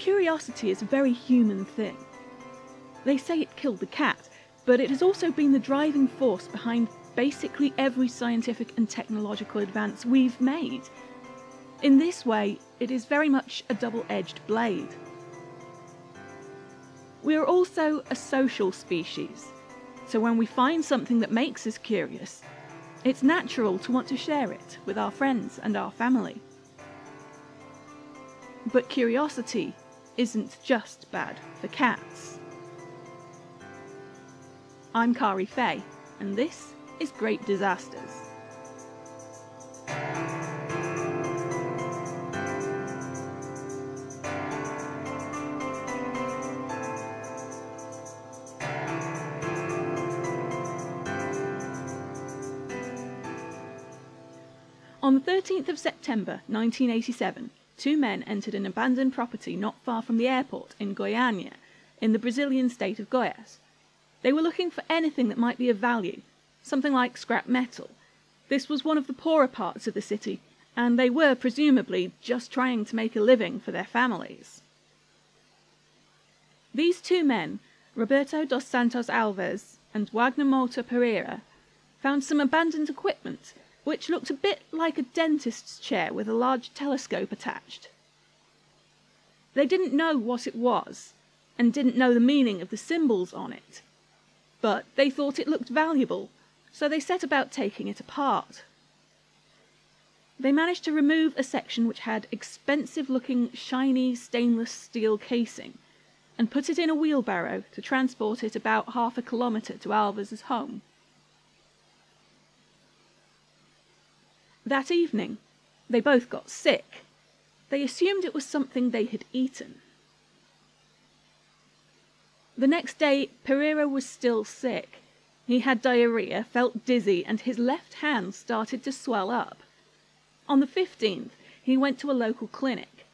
Curiosity is a very human thing. They say it killed the cat, but it has also been the driving force behind basically every scientific and technological advance we've made. In this way, it is very much a double-edged blade. We are also a social species, so when we find something that makes us curious, it's natural to want to share it with our friends and our family. But curiosity isn't just bad for cats. I'm Kari Fay, and this is Great Disasters. On the 13th of September 1987, two men entered an abandoned property not far from the airport in Goiânia, in the Brazilian state of Goiás. They were looking for anything that might be of value, something like scrap metal. This was one of the poorer parts of the city, and they were presumably just trying to make a living for their families. These two men, Roberto dos Santos Alves and Wagner Mota Pereira, found some abandoned equipment which looked a bit like a dentist's chair with a large telescope attached. They didn't know what it was, and didn't know the meaning of the symbols on it, but they thought it looked valuable, so they set about taking it apart. They managed to remove a section which had expensive-looking, shiny stainless steel casing, and put it in a wheelbarrow to transport it about half a kilometre to Alves's home. That evening, they both got sick. They assumed it was something they had eaten. The next day, Pereira was still sick. He had diarrhea, felt dizzy, and his left hand started to swell up. On the 15th, he went to a local clinic.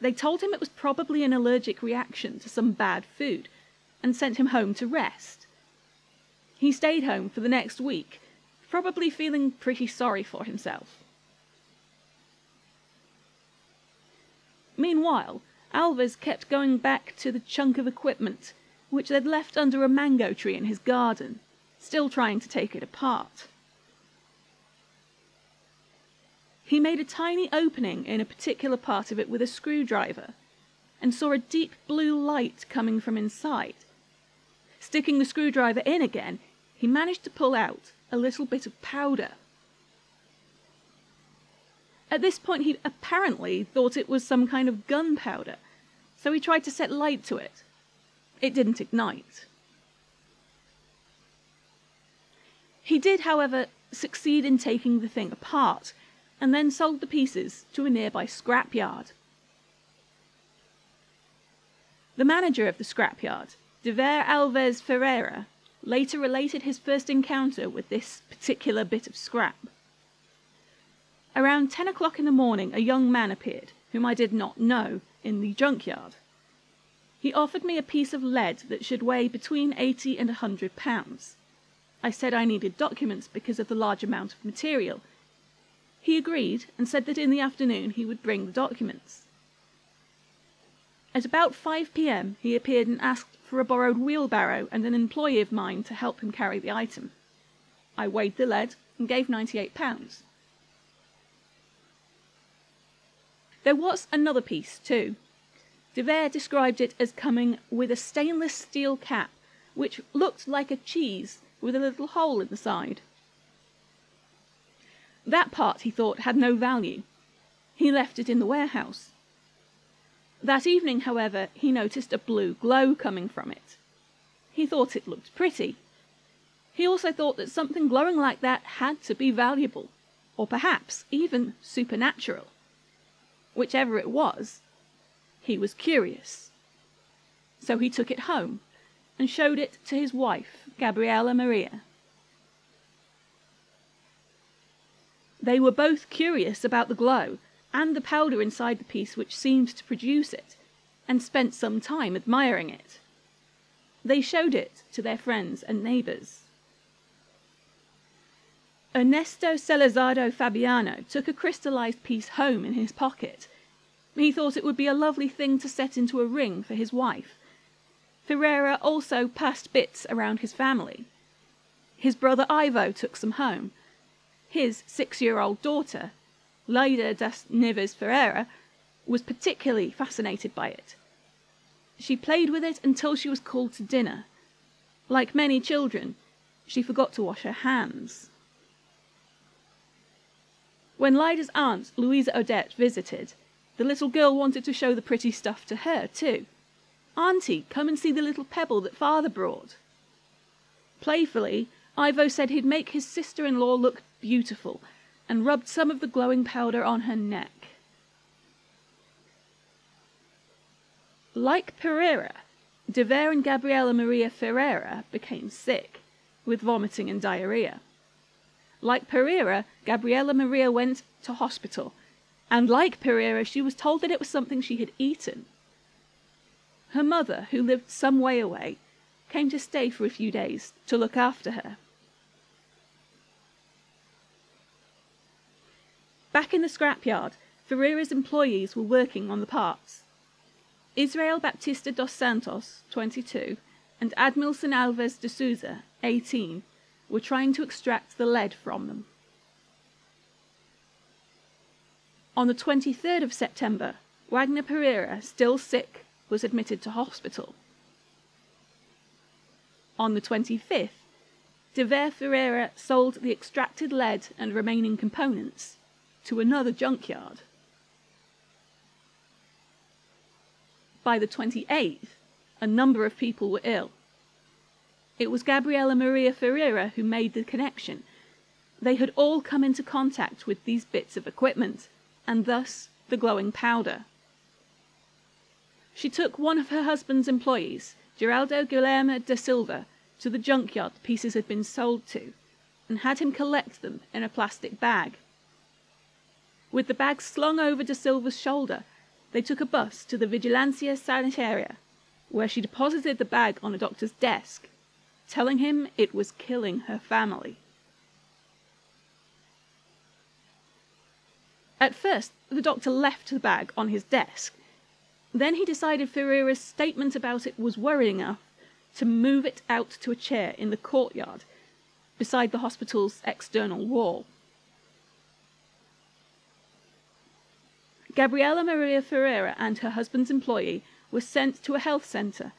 They told him it was probably an allergic reaction to some bad food, and sent him home to rest. He stayed home for the next week, probably feeling pretty sorry for himself. Meanwhile, Alves kept going back to the chunk of equipment which they'd left under a mango tree in his garden, still trying to take it apart. He made a tiny opening in a particular part of it with a screwdriver, and saw a deep blue light coming from inside. Sticking the screwdriver in again, he managed to pull out a little bit of powder. At this point he apparently thought it was some kind of gunpowder, so he tried to set light to it. It didn't ignite. He did, however, succeed in taking the thing apart, and then sold the pieces to a nearby scrapyard. The manager of the scrapyard, Devair Alves Ferreira, later related his first encounter with this particular bit of scrap. Around 10 o'clock in the morning, a young man appeared, whom I did not know, in the junkyard. He offered me a piece of lead that should weigh between 80 and 100 pounds. I said I needed documents because of the large amount of material. He agreed and said that in the afternoon he would bring the documents. At about 5 p.m. he appeared and asked for a borrowed wheelbarrow and an employee of mine to help him carry the item. I weighed the lead and gave 98 pounds. There was another piece too. Devair described it as coming with a stainless steel cap, which looked like a cheese with a little hole in the side. That part, he thought, had no value. He left it in the warehouse. That evening, however, he noticed a blue glow coming from it. He thought it looked pretty. He also thought that something glowing like that had to be valuable, or perhaps even supernatural. Whichever it was, he was curious. So he took it home and showed it to his wife, Gabriella Maria. They were both curious about the glow and the powder inside the piece which seemed to produce it, and spent some time admiring it. They showed it to their friends and neighbours. Ernesto Celezado Fabiano took a crystallised piece home in his pocket. He thought it would be a lovely thing to set into a ring for his wife. Ferreira also passed bits around his family. His brother Ivo took some home. His 6-year-old daughter, Leide das Neves Ferreira, was particularly fascinated by it. She played with it until she was called to dinner. Like many children, she forgot to wash her hands. When Leida's aunt, Louisa Odette, visited, the little girl wanted to show the pretty stuff to her, too. "Auntie, come and see the little pebble that Father brought." Playfully, Ivo said he'd make his sister-in-law look beautiful, and rubbed some of the glowing powder on her neck. Like Pereira, Devair and Gabriella Maria Ferreira became sick, with vomiting and diarrhea. Like Pereira, Gabriella Maria went to hospital, and like Pereira, she was told that it was something she had eaten. Her mother, who lived some way away, came to stay for a few days to look after her. Back in the scrapyard, Ferreira's employees were working on the parts. Israel Baptista dos Santos, 22, and Admilson Alves de Souza, 18, were trying to extract the lead from them. On the 23rd of September, Wagner Pereira, still sick, was admitted to hospital. On the 25th, Devair Ferreira sold the extracted lead and remaining components to another junkyard. By the 28th, a number of people were ill. It was Gabriella Maria Ferreira who made the connection. They had all come into contact with these bits of equipment, and thus the glowing powder. She took one of her husband's employees, Geraldo Guilherme da Silva, to the junkyard the pieces had been sold to, and had him collect them in a plastic bag. With the bag slung over da Silva's shoulder, they took a bus to the Vigilancia Sanitaria, where she deposited the bag on a doctor's desk, telling him it was killing her family. At first, the doctor left the bag on his desk. Then he decided Ferreira's statement about it was worrying enough to move it out to a chair in the courtyard, beside the hospital's external wall. Gabriella Maria Ferreira and her husband's employee were sent to a health centre,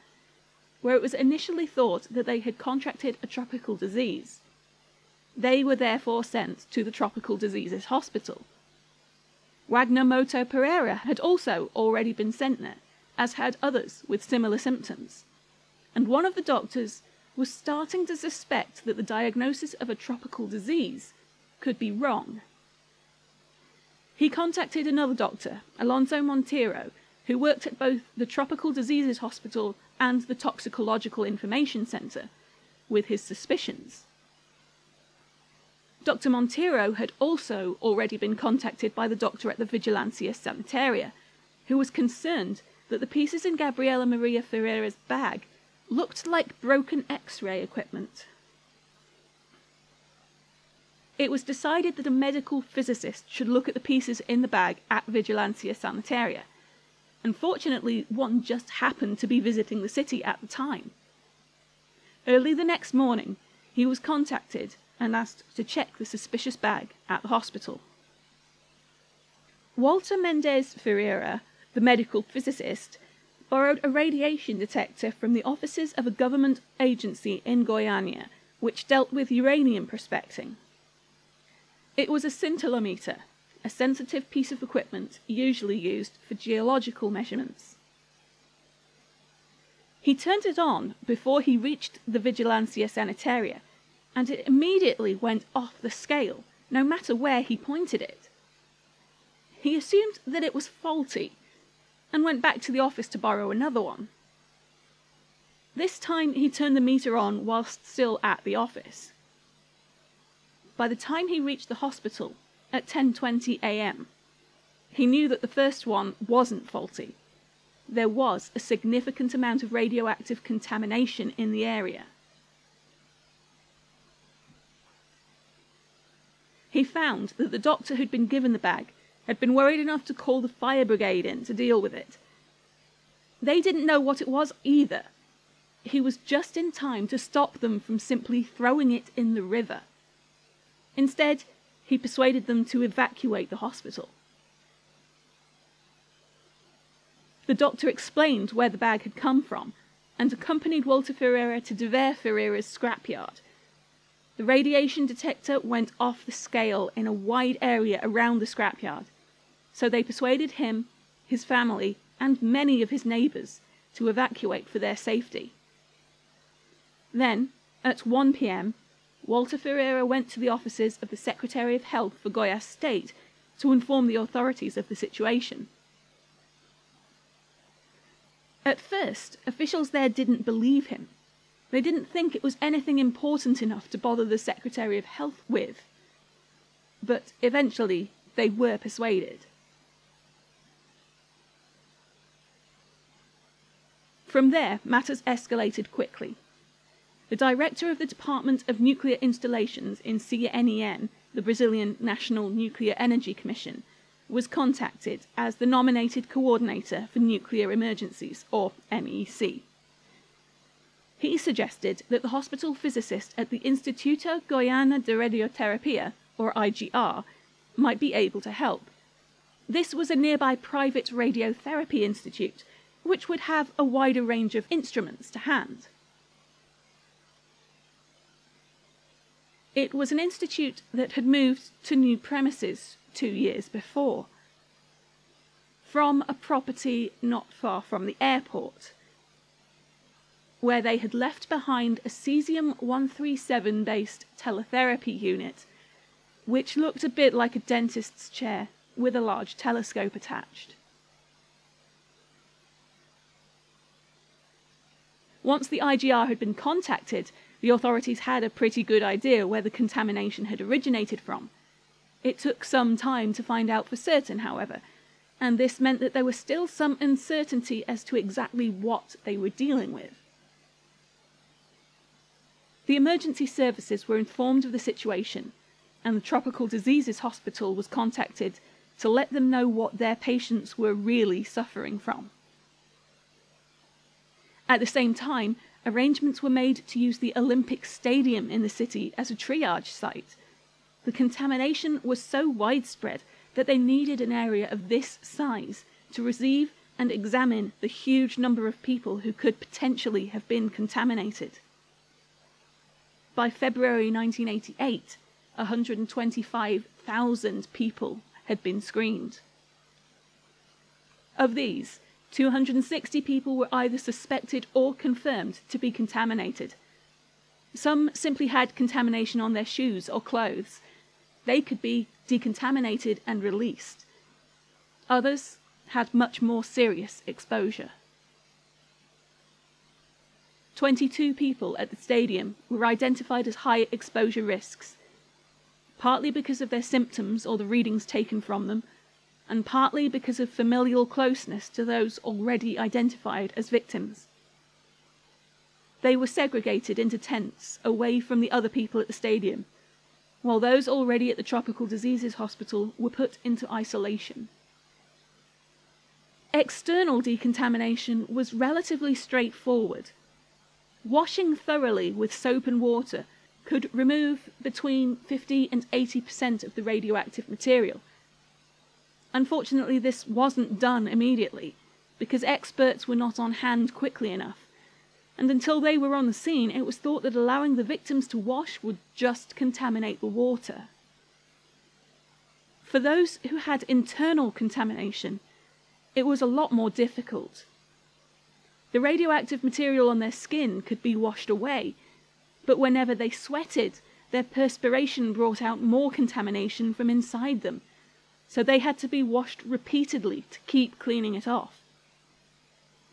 where it was initially thought that they had contracted a tropical disease. They were therefore sent to the Tropical Diseases Hospital. Wagner Mota Pereira had also already been sent there, as had others with similar symptoms, and one of the doctors was starting to suspect that the diagnosis of a tropical disease could be wrong. He contacted another doctor, Alonso Monteiro, who worked at both the Tropical Diseases Hospital and the Toxicological Information Center, with his suspicions. Dr. Monteiro had also already been contacted by the doctor at the Vigilancia Sanitaria, who was concerned that the pieces in Gabriella Maria Ferreira's bag looked like broken X-ray equipment. It was decided that a medical physicist should look at the pieces in the bag at Vigilancia Sanitaria. Unfortunately, one just happened to be visiting the city at the time. Early the next morning, he was contacted and asked to check the suspicious bag at the hospital. Walter Mendes Ferreira, the medical physicist, borrowed a radiation detector from the offices of a government agency in Goiânia, which dealt with uranium prospecting. It was a scintillometer, a sensitive piece of equipment usually used for geological measurements. He turned it on before he reached the Vigilancia Sanitaria, and it immediately went off the scale, no matter where he pointed it. He assumed that it was faulty, and went back to the office to borrow another one. This time he turned the meter on whilst still at the office. By the time he reached the hospital, at 10:20 a.m., he knew that the first one wasn't faulty. There was a significant amount of radioactive contamination in the area. He found that the doctor who'd been given the bag had been worried enough to call the fire brigade in to deal with it. They didn't know what it was either. He was just in time to stop them from simply throwing it in the river. Instead, he persuaded them to evacuate the hospital. The doctor explained where the bag had come from and accompanied Walter Ferreira to Devair Ferreira's scrapyard. The radiation detector went off the scale in a wide area around the scrapyard, so they persuaded him, his family, and many of his neighbours to evacuate for their safety. Then, at 1 p.m, Walter Ferreira went to the offices of the Secretary of Health for Goiás State to inform the authorities of the situation. At first, officials there didn't believe him. They didn't think it was anything important enough to bother the Secretary of Health with. But eventually, they were persuaded. From there, matters escalated quickly. The director of the Department of Nuclear Installations in CNEN, the Brazilian National Nuclear Energy Commission, was contacted as the nominated coordinator for nuclear emergencies, or NEC. He suggested that the hospital physicist at the Instituto Goiana de Radioterapia, or IGR, might be able to help. This was a nearby private radiotherapy institute, which would have a wider range of instruments to hand. It was an institute that had moved to new premises 2 years before, from a property not far from the airport, where they had left behind a cesium 137 based teletherapy unit, which looked a bit like a dentist's chair with a large telescope attached. Once the IGR had been contacted, the authorities had a pretty good idea where the contamination had originated from. It took some time to find out for certain, however, and this meant that there was still some uncertainty as to exactly what they were dealing with. The emergency services were informed of the situation, and the Tropical Diseases Hospital was contacted to let them know what their patients were really suffering from. At the same time, arrangements were made to use the Olympic Stadium in the city as a triage site. The contamination was so widespread that they needed an area of this size to receive and examine the huge number of people who could potentially have been contaminated. By February 1988, 125,000 people had been screened. Of these, 260 people were either suspected or confirmed to be contaminated. Some simply had contamination on their shoes or clothes. They could be decontaminated and released. Others had much more serious exposure. 22 people at the stadium were identified as high exposure risks, partly because of their symptoms or the readings taken from them, and partly because of familial closeness to those already identified as victims. They were segregated into tents away from the other people at the stadium, while those already at the Tropical Diseases Hospital were put into isolation. External decontamination was relatively straightforward. Washing thoroughly with soap and water could remove between 50 and 80% of the radioactive material. Unfortunately, this wasn't done immediately, because experts were not on hand quickly enough, and until they were on the scene, it was thought that allowing the victims to wash would just contaminate the water. For those who had internal contamination, it was a lot more difficult. The radioactive material on their skin could be washed away, but whenever they sweated, their perspiration brought out more contamination from inside them, so they had to be washed repeatedly to keep cleaning it off.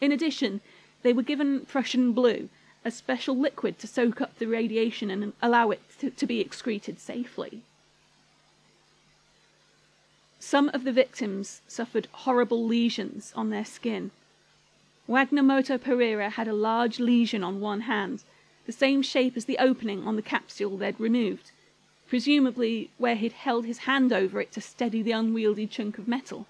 In addition, they were given Prussian Blue, a special liquid to soak up the radiation and allow it to be excreted safely. Some of the victims suffered horrible lesions on their skin. Wagner Mota Pereira had a large lesion on one hand, the same shape as the opening on the capsule they'd removed, presumably where he'd held his hand over it to steady the unwieldy chunk of metal.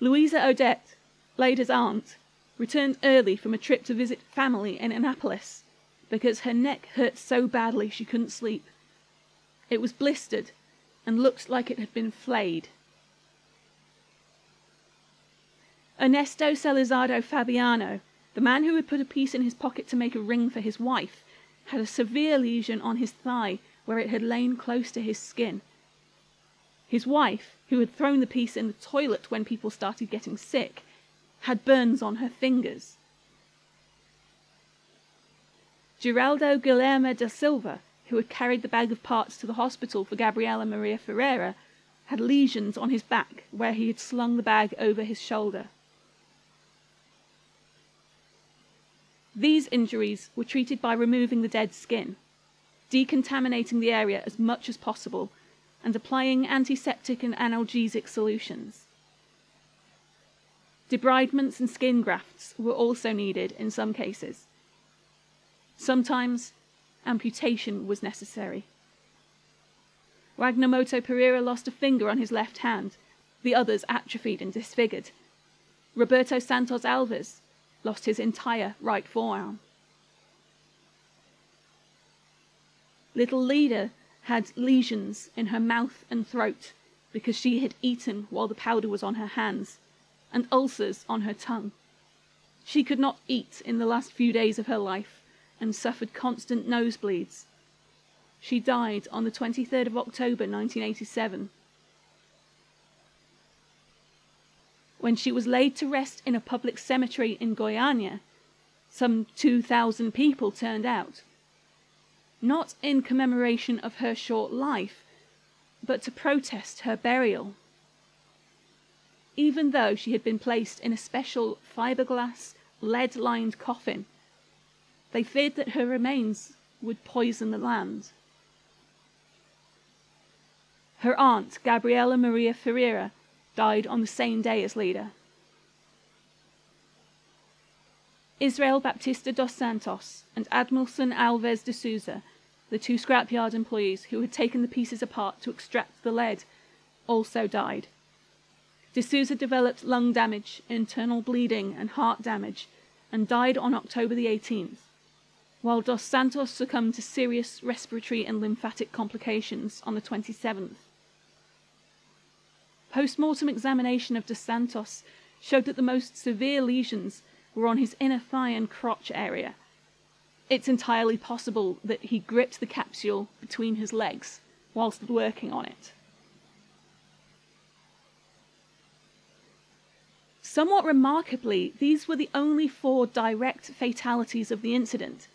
Louisa Odette, Leide's aunt, returned early from a trip to visit family in Annapolis, because her neck hurt so badly she couldn't sleep. It was blistered, and looked like it had been flayed. Ernesto Celezado Fabiano, the man who had put a piece in his pocket to make a ring for his wife, had a severe lesion on his thigh where it had lain close to his skin. His wife, who had thrown the piece in the toilet when people started getting sick, had burns on her fingers. Geraldo Guilherme da Silva, who had carried the bag of parts to the hospital for Gabriella Maria Ferreira, had lesions on his back where he had slung the bag over his shoulder. These injuries were treated by removing the dead skin, decontaminating the area as much as possible, and applying antiseptic and analgesic solutions. Debridements and skin grafts were also needed in some cases. Sometimes amputation was necessary. Wagner Mota Pereira lost a finger on his left hand, the others atrophied and disfigured. Roberto Santos Alves lost his entire right forearm. Little Leida had lesions in her mouth and throat because she had eaten while the powder was on her hands, and ulcers on her tongue. She could not eat in the last few days of her life and suffered constant nosebleeds. She died on the 23rd of October 1987. When she was laid to rest in a public cemetery in Goiânia, some 2,000 people turned out, not in commemoration of her short life, but to protest her burial. Even though she had been placed in a special fiberglass, lead-lined coffin, they feared that her remains would poison the land. Her aunt, Gabriella Maria Ferreira, died on the same day as Leida. Israel Baptista dos Santos and Admilson Alves de Souza, the two scrapyard employees who had taken the pieces apart to extract the lead, also died. De Souza developed lung damage, internal bleeding and heart damage, and died on October the 18th, while dos Santos succumbed to serious respiratory and lymphatic complications on the 27th. Post-mortem examination of dos Santos showed that the most severe lesions were on his inner thigh and crotch area. It's entirely possible that he gripped the capsule between his legs whilst working on it. Somewhat remarkably, these were the only four direct fatalities of the incident.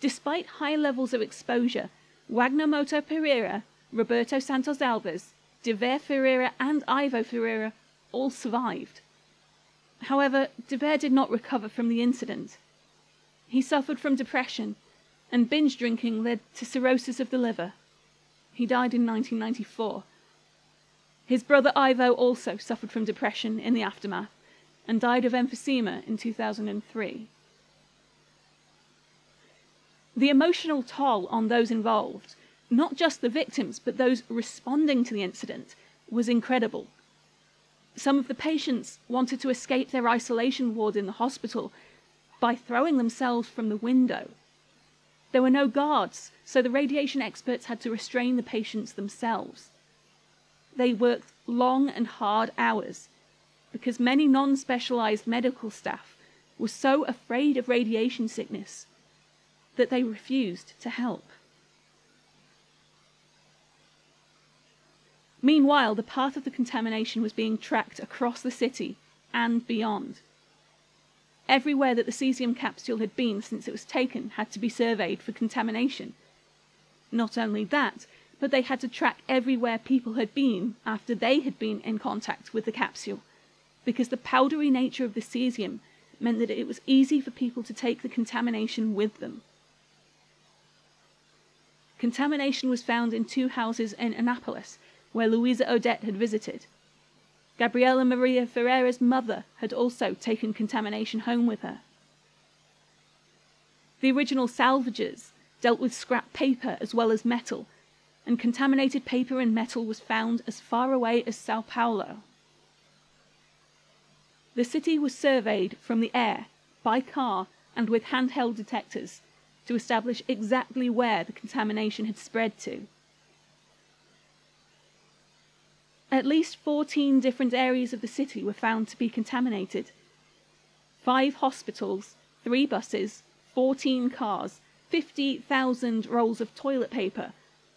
Despite high levels of exposure, Wagner Mota Pereira, Roberto Santos Alves, Devair Ferreira and Ivo Ferreira all survived. However, Devair did not recover from the incident. He suffered from depression, and binge drinking led to cirrhosis of the liver. He died in 1994. His brother Ivo also suffered from depression in the aftermath, and died of emphysema in 2003. The emotional toll on those involved, not just the victims, but those responding to the incident, was incredible. Some of the patients wanted to escape their isolation ward in the hospital by throwing themselves from the window. There were no guards, so the radiation experts had to restrain the patients themselves. They worked long and hard hours, because many non-specialized medical staff were so afraid of radiation sickness that they refused to help. Meanwhile, the path of the contamination was being tracked across the city and beyond. Everywhere that the cesium capsule had been since it was taken had to be surveyed for contamination. Not only that, but they had to track everywhere people had been after they had been in contact with the capsule, because the powdery nature of the cesium meant that it was easy for people to take the contamination with them. Contamination was found in two houses in Annapolis, where Louisa Odette had visited. Gabriella Maria Ferreira's mother had also taken contamination home with her. The original salvagers, dealt with scrap paper as well as metal, and contaminated paper and metal was found as far away as Sao Paulo. The city was surveyed from the air, by car, and with handheld detectors to establish exactly where the contamination had spread to. At least 14 different areas of the city were found to be contaminated. 5 hospitals, 3 buses, 14 cars, 50,000 rolls of toilet paper,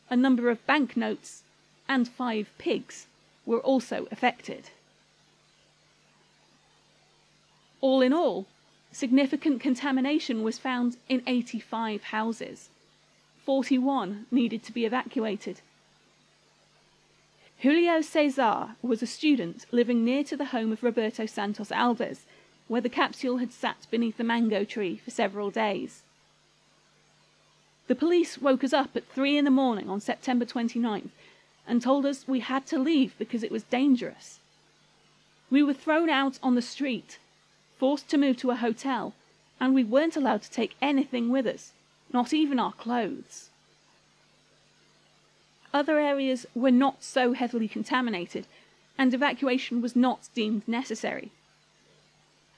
a number of banknotes, and 5 pigs were also affected. All in all, significant contamination was found in 85 houses. 41 needed to be evacuated. Julio César was a student living near to the home of Roberto Santos Alves, where the capsule had sat beneath the mango tree for several days. The police woke us up at 3 in the morning on September 29th and told us we had to leave because it was dangerous. We were thrown out on the street, forced to move to a hotel, and we weren't allowed to take anything with us, not even our clothes. Other areas were not so heavily contaminated, and evacuation was not deemed necessary.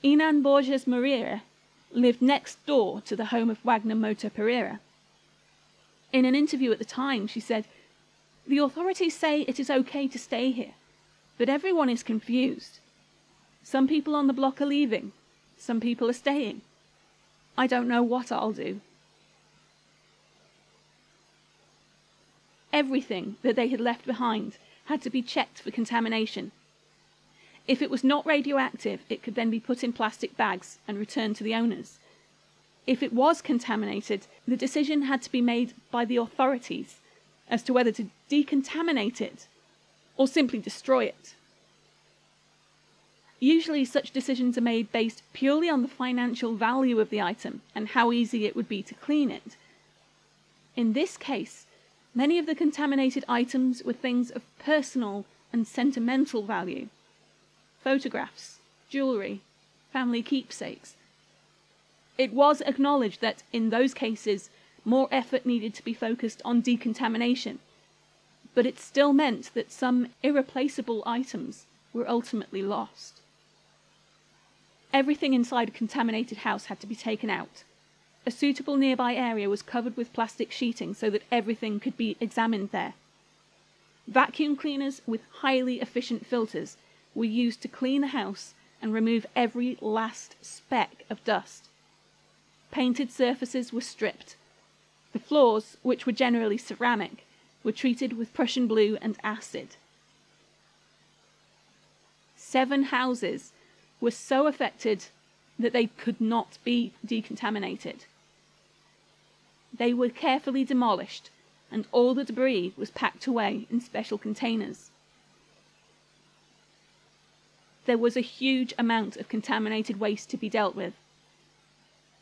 Iran Borges Moreira lived next door to the home of Wagner Mota Pereira. In an interview at the time, she said, "The authorities say it is okay to stay here, but everyone is confused. Some people on the block are leaving, some people are staying. I don't know what I'll do." Everything that they had left behind had to be checked for contamination. If it was not radioactive, it could then be put in plastic bags and returned to the owners. If it was contaminated, the decision had to be made by the authorities as to whether to decontaminate it or simply destroy it. Usually such decisions are made based purely on the financial value of the item and how easy it would be to clean it. In this case, many of the contaminated items were things of personal and sentimental value. Photographs, jewellery, family keepsakes. It was acknowledged that, in those cases, more effort needed to be focused on decontamination, but it still meant that some irreplaceable items were ultimately lost. Everything inside a contaminated house had to be taken out. A suitable nearby area was covered with plastic sheeting so that everything could be examined there. Vacuum cleaners with highly efficient filters were used to clean the house and remove every last speck of dust. Painted surfaces were stripped. The floors, which were generally ceramic, were treated with Prussian blue and acid. 7 houses were so affected that they could not be decontaminated. They were carefully demolished, and all the debris was packed away in special containers. There was a huge amount of contaminated waste to be dealt with.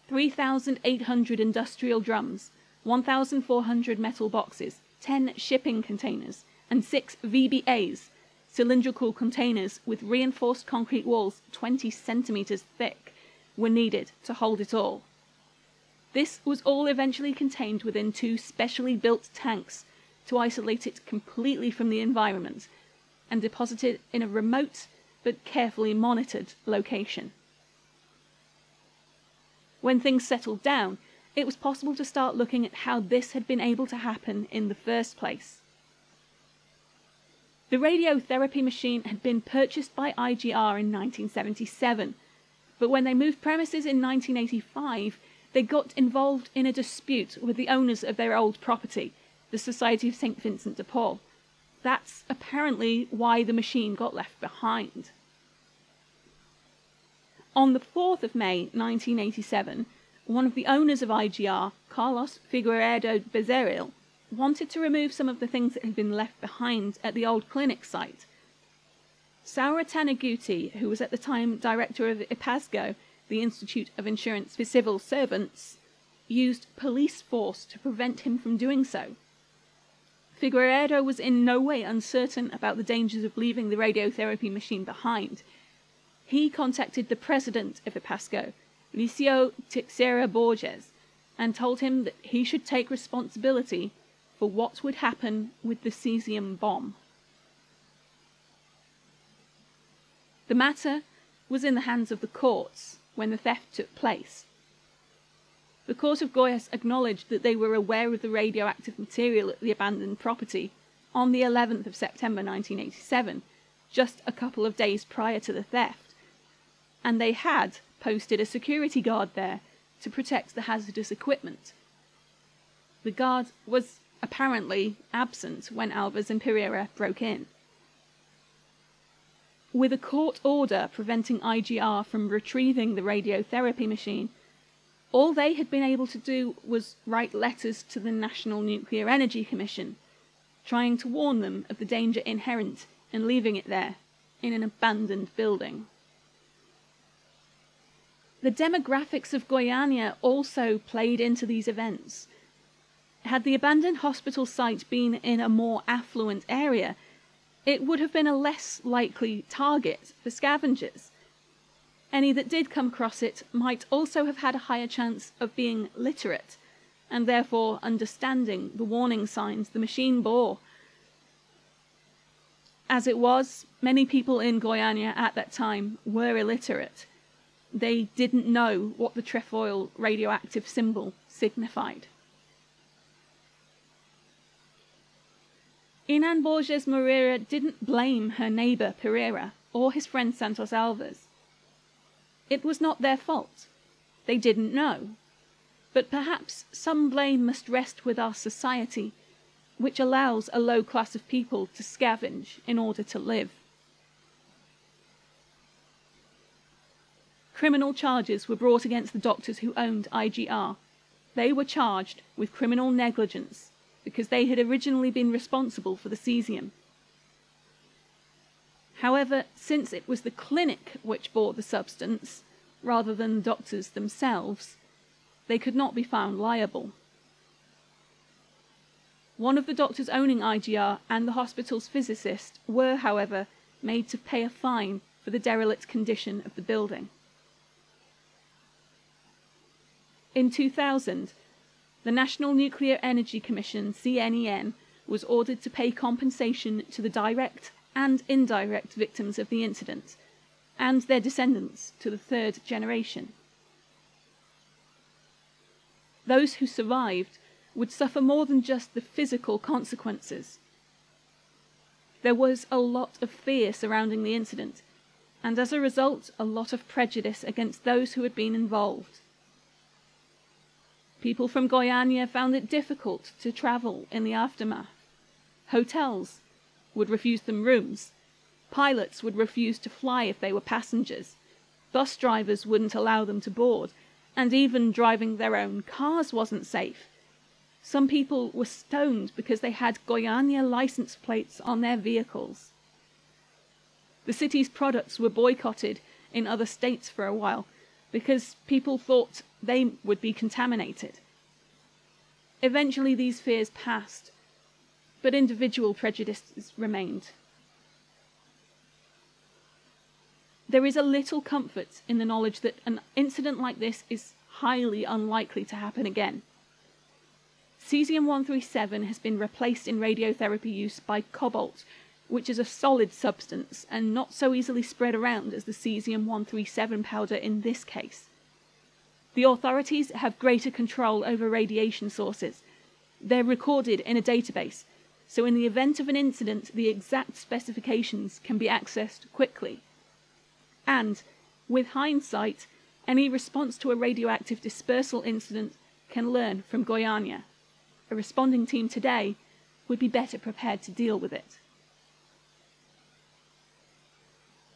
3,800 industrial drums, 1,400 metal boxes, 10 shipping containers, and 6 VBAs, cylindrical containers with reinforced concrete walls 20 centimeters thick, were needed to hold it all. This was all eventually contained within 2 specially built tanks to isolate it completely from the environment and deposited in a remote but carefully monitored location. When things settled down, it was possible to start looking at how this had been able to happen in the first place. The radiotherapy machine had been purchased by IGR in 1977, but when they moved premises in 1985, they got involved in a dispute with the owners of their old property, the Society of St. Vincent de Paul. That's apparently why the machine got left behind. On the 4th of May 1987, one of the owners of IGR, Carlos Figueredo Bezeril, wanted to remove some of the things that had been left behind at the old clinic site. Saura Tanaguti, who was at the time director of Ipasgo, the Institute of Insurance for Civil Servants, used police force to prevent him from doing so. Figueredo was in no way uncertain about the dangers of leaving the radiotherapy machine behind. He contacted the president of Ipasgo, Lucio Texera Borges, and told him that he should take responsibility for what would happen with the cesium bomb. The matter was in the hands of the courts when the theft took place. The Court of Goiás acknowledged that they were aware of the radioactive material at the abandoned property on the 11th of September 1987, just a couple of days prior to the theft, and they had posted a security guard there to protect the hazardous equipment. The guard was apparently absent when Alves and Pereira broke in. With a court order preventing IGR from retrieving the radiotherapy machine, all they had been able to do was write letters to the National Nuclear Energy Commission, trying to warn them of the danger inherent in leaving it there, in an abandoned building. The demographics of Goiânia also played into these events. Had the abandoned hospital site been in a more affluent area, it would have been a less likely target for scavengers. Any that did come across it might also have had a higher chance of being literate, and therefore understanding the warning signs the machine bore. As it was, many people in Goiânia at that time were illiterate. They didn't know what the trefoil radioactive symbol signified. Iran Borges Moreira didn't blame her neighbour Pereira or his friend Santos Alves. It was not their fault. They didn't know. But perhaps some blame must rest with our society, which allows a low class of people to scavenge in order to live. Criminal charges were brought against the doctors who owned IGR. They were charged with criminal negligence because they had originally been responsible for the cesium. However, since it was the clinic which bore the substance, rather than the doctors themselves, they could not be found liable. One of the doctors owning IGR and the hospital's physicist were, however, made to pay a fine for the derelict condition of the building. In 2000, the National Nuclear Energy Commission, CNEN, was ordered to pay compensation to the direct and indirect victims of the incident, and their descendants to the third generation. Those who survived would suffer more than just the physical consequences. There was a lot of fear surrounding the incident, and as a result, a lot of prejudice against those who had been involved. People from Goiânia found it difficult to travel in the aftermath. Hotels would refuse them rooms. Pilots would refuse to fly if they were passengers. Bus drivers wouldn't allow them to board, and even driving their own cars wasn't safe. Some people were stoned because they had Goiânia license plates on their vehicles. The city's products were boycotted in other states for a while because people thought they would be contaminated. Eventually these fears passed, but individual prejudices remained. There is a little comfort in the knowledge that an incident like this is highly unlikely to happen again. Cesium 137 has been replaced in radiotherapy use by cobalt, which is a solid substance and not so easily spread around as the cesium 137 powder in this case. The authorities have greater control over radiation sources. They're recorded in a database, so in the event of an incident, the exact specifications can be accessed quickly. And, with hindsight, any response to a radioactive dispersal incident can learn from Goiânia. A responding team today would be better prepared to deal with it.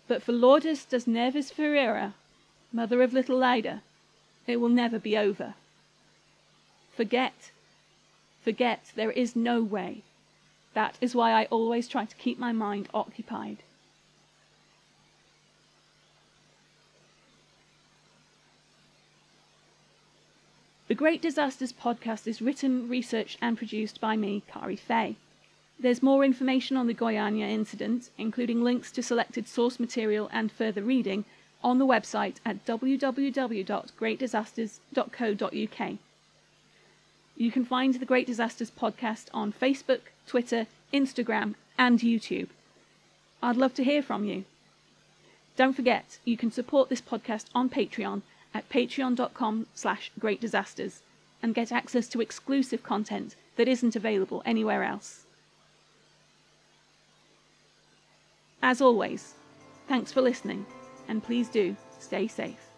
But for Lourdes das Neves Ferreira, mother of little Leide, it will never be over. Forget. Forget, there is no way. That is why I always try to keep my mind occupied. The Great Disasters podcast is written, researched and produced by me, Kari Fay. There's more information on the Goiânia incident, including links to selected source material and further reading, on the website at www.greatdisasters.co.uk. You can find the Great Disasters podcast on Facebook, Twitter, Instagram, and YouTube. I'd love to hear from you. Don't forget, you can support this podcast on Patreon at patreon.com/greatdisasters and get access to exclusive content that isn't available anywhere else. As always, thanks for listening, and please do stay safe.